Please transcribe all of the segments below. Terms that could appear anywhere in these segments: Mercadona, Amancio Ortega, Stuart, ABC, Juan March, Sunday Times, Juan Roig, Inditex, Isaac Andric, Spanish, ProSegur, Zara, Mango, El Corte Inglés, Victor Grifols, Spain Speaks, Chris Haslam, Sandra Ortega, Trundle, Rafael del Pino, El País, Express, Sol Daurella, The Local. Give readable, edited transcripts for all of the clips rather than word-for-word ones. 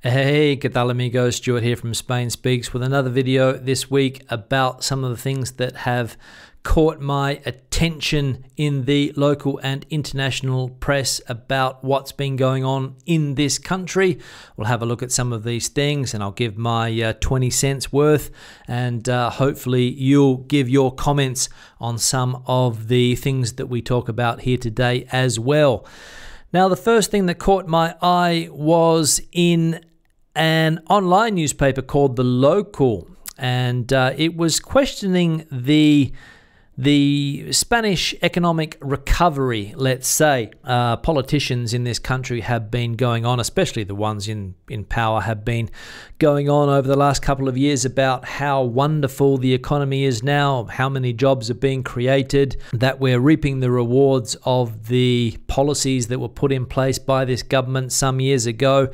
Hey, ¿qué tal, amigos? Stuart here from Spain Speaks with another video this week about some of the things that have caught my attention in the local and international press about what's been going on in this country. We'll have a look at some of these things and I'll give my 20 cents worth, and hopefully you'll give your comments on some of the things that we talk about here today as well. Now, the first thing that caught my eye was in an online newspaper called The Local, and it was questioning the Spanish economic recovery, let's say. Politicians in this country have been going on, especially the ones in power, have been going on over the last couple of years about how wonderful the economy is now, how many jobs are being created, that we're reaping the rewards of the policies that were put in place by this government some years ago.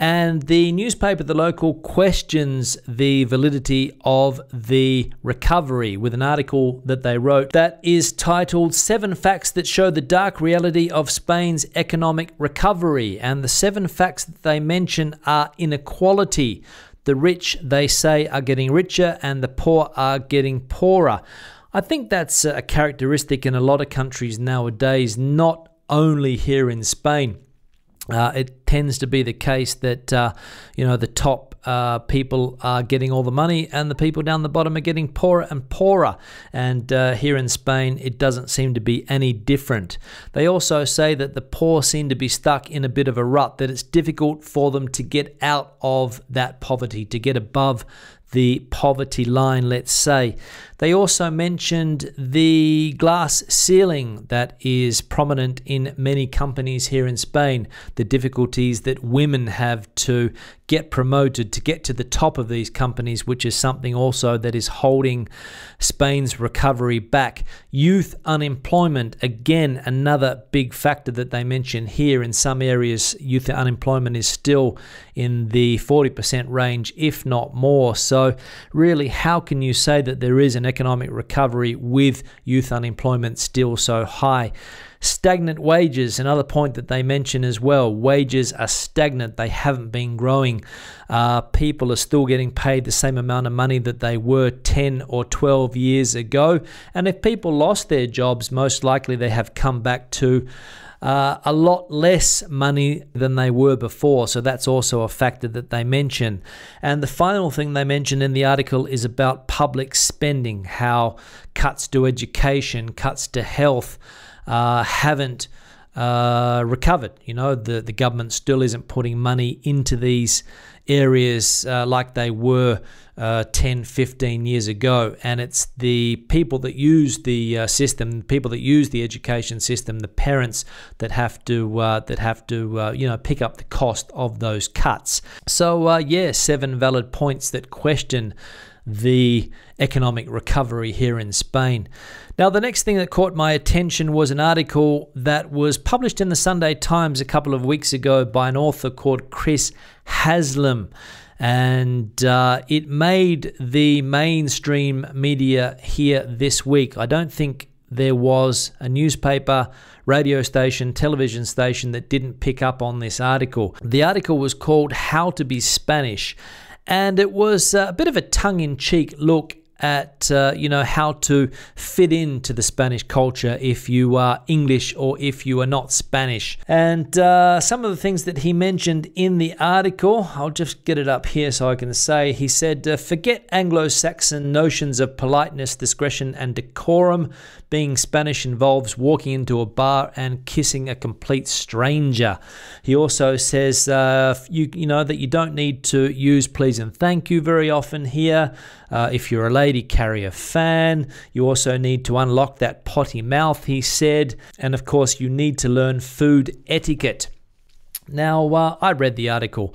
And the newspaper, The Local, questions the validity of the recovery with an article that they wrote that is titled "7 Facts That Show the Dark Reality of Spain's Economic Recovery." And the 7 facts that they mention are inequality. The rich, they say, are getting richer and the poor are getting poorer. I think that's a characteristic in a lot of countries nowadays, not only here in Spain. It tends to be the case that you know, the top people are getting all the money and the people down the bottom are getting poorer and poorer, and here in Spain it doesn't seem to be any different. They also say that the poor seem to be stuck in a bit of a rut, that it's difficult for them to get out of that poverty, to get above the poverty line, let's say. They also mentioned the glass ceiling that is prominent in many companies here in Spain, the difficulties that women have to get promoted, to get to the top of these companies, which is something also that is holding Spain's recovery back. Youth unemployment, again, another big factor that they mention here. In some areas, youth unemployment is still in the 40% range, if not more. So really, how can you say that there is an economic recovery with youth unemployment still so high? Stagnant wages, another point that they mention as well. Wages are stagnant. They haven't been growing. People are still getting paid the same amount of money that they were 10 or 12 years ago. And if people lost their jobs, most likely they have come back to a lot less money than they were before, so that's also a factor that they mention. And the final thing they mention in the article is about public spending, how cuts to education, cuts to health haven't recovered. You know, the government still isn't putting money into these areas like they were 10, 15 years ago. And it's the people that use the system, people that use the education system, the parents that have to you know, pick up the cost of those cuts. So yeah, 7 valid points that question the economic recovery here in Spain. Now, the next thing that caught my attention was an article that was published in the Sunday Times a couple of weeks ago by an author called Chris Haslam, and it made the mainstream media here this week. I don't think there was a newspaper, radio station, television station that didn't pick up on this article. The article was called "How to Be Spanish," and it was a bit of a tongue-in-cheek look at you know, how to fit into the Spanish culture if you are English or if you are not Spanish. And some of the things that he mentioned in the article, I'll just get it up here so I can say. He said, "Forget Anglo-Saxon notions of politeness, discretion and decorum. Being Spanish involves walking into a bar and kissing a complete stranger." He also says, you know, that you don't need to use please and thank you very often here. If you're a lady, carry a fan. You also need to unlock that potty mouth, he said. And of course, you need to learn food etiquette. Now, I read the article.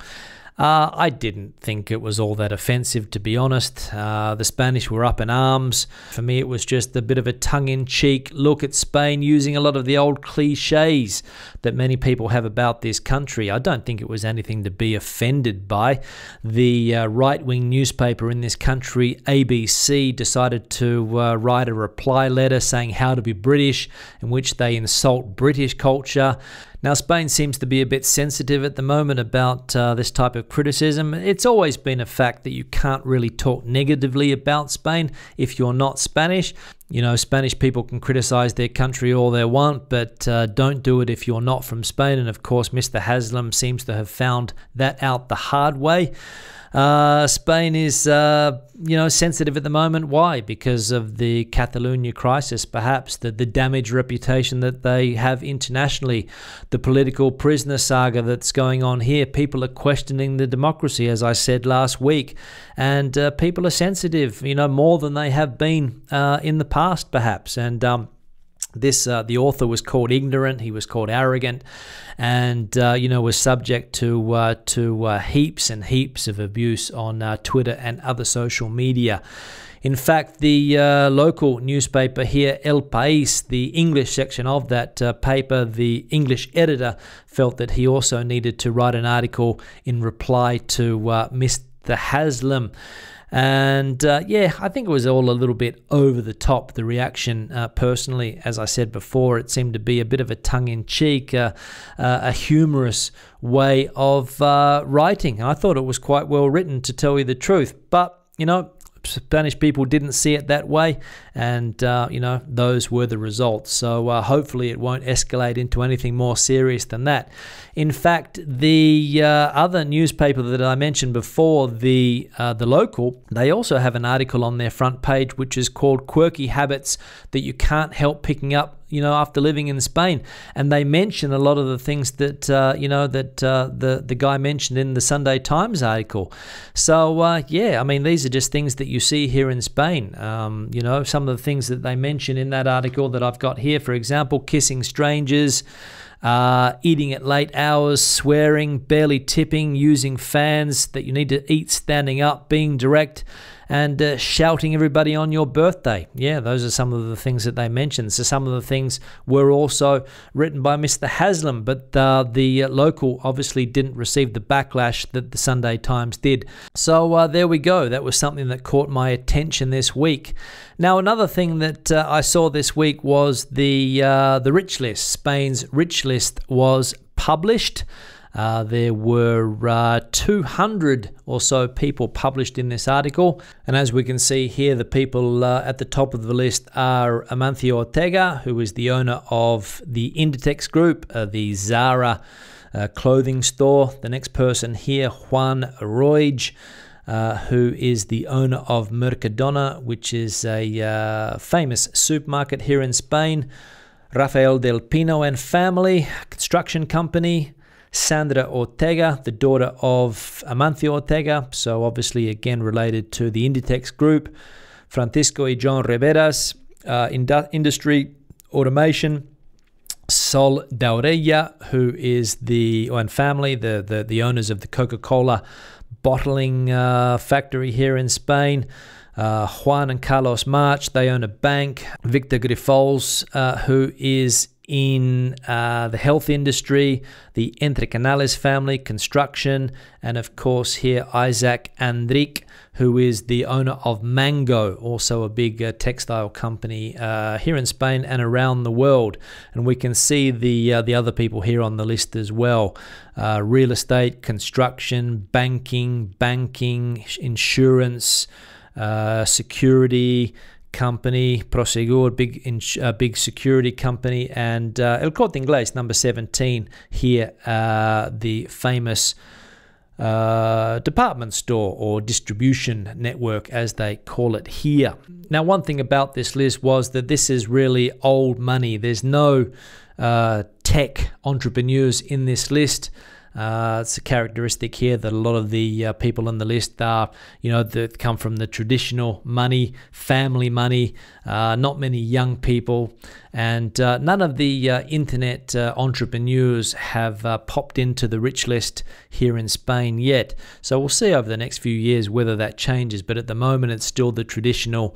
I didn't think it was all that offensive, to be honest. The Spanish were up in arms. For me, it was just a bit of a tongue-in-cheek look at Spain, using a lot of the old cliches that many people have about this country. I don't think it was anything to be offended by. The right-wing newspaper in this country, ABC, decided to write a reply letter saying how to be British, in which they insult British culture. Now, Spain seems to be a bit sensitive at the moment about this type of criticism. It's always been a fact that you can't really talk negatively about Spain if you're not Spanish. You know, Spanish people can criticize their country all they want, but don't do it if you're not from Spain. And of course, Mr. Haslam seems to have found that out the hard way. Spain is, you know, sensitive at the moment. Why? Because of the Catalonia crisis, perhaps, the damaged reputation that they have internationally, the political prisoner saga that's going on here. People are questioning the democracy, as I said last week, and people are sensitive, you know, more than they have been in the past, perhaps. And the author was called ignorant, he was called arrogant, and you know, was subject to heaps and heaps of abuse on Twitter and other social media. In fact, the local newspaper here, El País, the English section of that paper, the English editor felt that he also needed to write an article in reply to Mr. Haslam. And yeah, I think it was all a little bit over the top, the reaction. Personally, as I said before, it seemed to be a bit of a tongue-in-cheek, a humorous way of writing. And I thought it was quite well written, to tell you the truth. But, you know, Spanish people didn't see it that way, and you know, those were the results. So hopefully it won't escalate into anything more serious than that. In fact, the other newspaper that I mentioned before, the Local, they also have an article on their front page which is called "Quirky Habits That You Can't Help Picking Up, You Know, After Living in Spain," and they mention a lot of the things that you know, that the guy mentioned in the Sunday Times article. So yeah, I mean, these are just things that you see here in Spain. You know, some of the things that they mention in that article that I've got here, for example, kissing strangers, eating at late hours, swearing, barely tipping, using fans, that you need to eat standing up, being direct, and shouting everybody on your birthday. Yeah, those are some of the things that they mentioned. So some of the things were also written by Mr. Haslam, but the Local obviously didn't receive the backlash that the Sunday Times did. So there we go. That was something that caught my attention this week. Now, another thing that I saw this week was the rich list. Spain's rich list was published. There were 200 or so people published in this article. And as we can see here, the people at the top of the list are Amancio Ortega, who is the owner of the Inditex group, the Zara clothing store. The next person here, Juan Roig, who is the owner of Mercadona, which is a famous supermarket here in Spain. Rafael del Pino and family, construction company. Sandra Ortega, the daughter of Amancio Ortega, so obviously again related to the Inditex group. Francisco y John Rivera's, industry, automation. Sol Daurella, who is and family, the owners of the Coca-Cola bottling factory here in Spain. Juan and Carlos March, they own a bank. Victor Grifols, who is in the health industry, the Entre Canales family, construction, and of course here Isaac Andric, who is the owner of Mango, also a big textile company here in Spain and around the world. And we can see the other people here on the list as well. Real estate, construction, banking, insurance, security company, ProSegur, big security company, and El Corte Inglés, number 17 here, the famous department store or distribution network, as they call it here. Now, one thing about this list was that this is really old money. There's no tech entrepreneurs in this list. It's a characteristic here that a lot of the people on the list are, you know, that come from the traditional money, family money, not many young people, and none of the internet entrepreneurs have popped into the rich list here in Spain yet. So we'll see over the next few years whether that changes, but at the moment it's still the traditional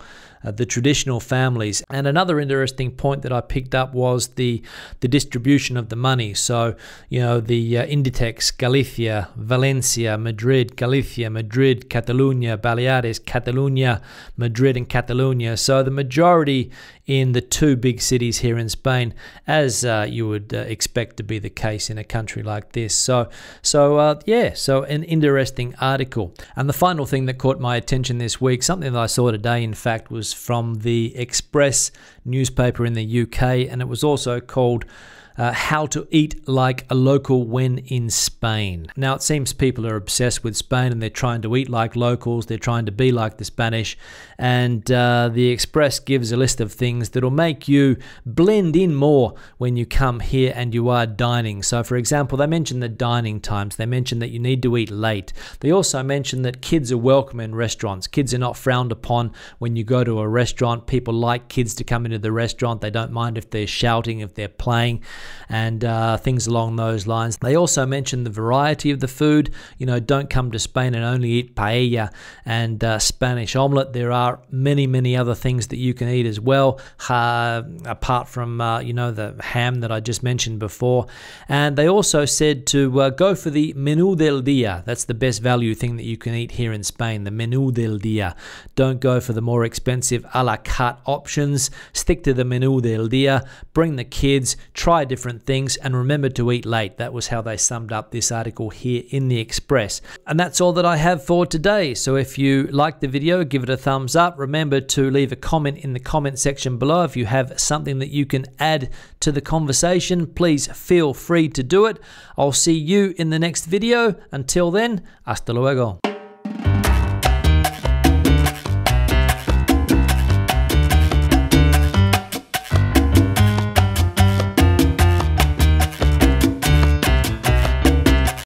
families. And another interesting point that I picked up was the distribution of the money. So, you know, the Inditex, Galicia, Valencia, Madrid, Galicia, Madrid, Catalunya, Baleares, Catalunya, Madrid, and Catalunya. So the majority in the two big cities here in Spain, as you would expect to be the case in a country like this. So an interesting article. And the final thing that caught my attention this week, something that I saw today, in fact, was from the Express newspaper in the UK, and it was also called How to Eat Like a Local When in Spain. Now, it seems people are obsessed with Spain and they're trying to eat like locals, they're trying to be like the Spanish, and the Express gives a list of things that'll make you blend in more when you come here and you are dining. So, for example, they mention the dining times, they mention that you need to eat late. They also mention that kids are welcome in restaurants. Kids are not frowned upon when you go to a restaurant. People like kids to come into the restaurant. They don't mind if they're shouting, if they're playing, and things along those lines. They also mention the variety of the food. You know, don't come to Spain and only eat paella and Spanish omelette. There are many, many other things that you can eat as well, apart from, you know, the ham that I just mentioned before. And they also said to go for the menú del día. That's the best value thing that you can eat here in Spain, the menú del día. Don't go for the more expensive a la carte options. Stick to the menú del día. Bring the kids, try different things, and remember to eat late. That was how they summed up this article here in the Express. And that's all that I have for today. So if you like the video, give it a thumbs up. Remember to leave a comment in the comment section below. If you have something that you can add to the conversation, please feel free to do it. I'll see you in the next video. Until then, hasta luego.